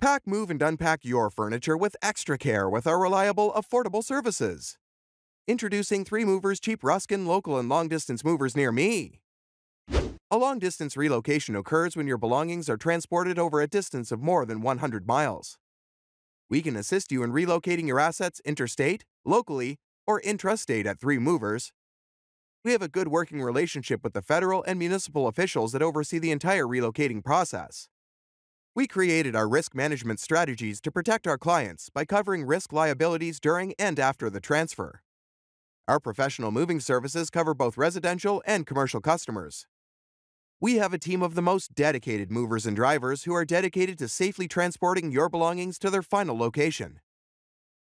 Pack, move, and unpack your furniture with extra care with our reliable, affordable services. Introducing Three Movers Cheap Ruskin Local and Long Distance Movers Near Me. A long-distance relocation occurs when your belongings are transported over a distance of more than 100 miles. We can assist you in relocating your assets interstate, locally, or intrastate at Three Movers. We have a good working relationship with the federal and municipal officials that oversee the entire relocating process. We created our risk management strategies to protect our clients by covering risk liabilities during and after the transfer. Our professional moving services cover both residential and commercial customers. We have a team of the most dedicated movers and drivers who are dedicated to safely transporting your belongings to their final location.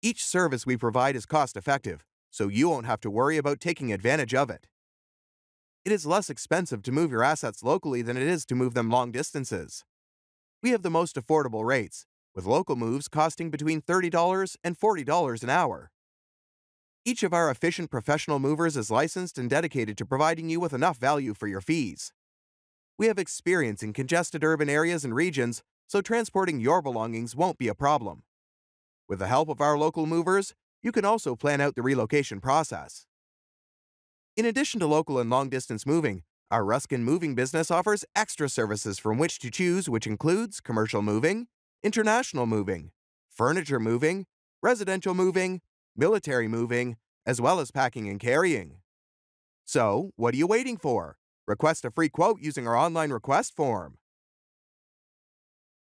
Each service we provide is cost-effective, so you won't have to worry about taking advantage of it. It is less expensive to move your assets locally than it is to move them long distances. We have the most affordable rates, with local moves costing between $30 and $40 an hour. Each of our efficient professional movers is licensed and dedicated to providing you with enough value for your fees. We have experience in congested urban areas and regions, so transporting your belongings won't be a problem. With the help of our local movers, you can also plan out the relocation process. In addition to local and long-distance moving, our Ruskin Moving business offers extra services from which to choose, which includes commercial moving, international moving, furniture moving, residential moving, military moving, as well as packing and carrying. So, what are you waiting for? Request a free quote using our online request form.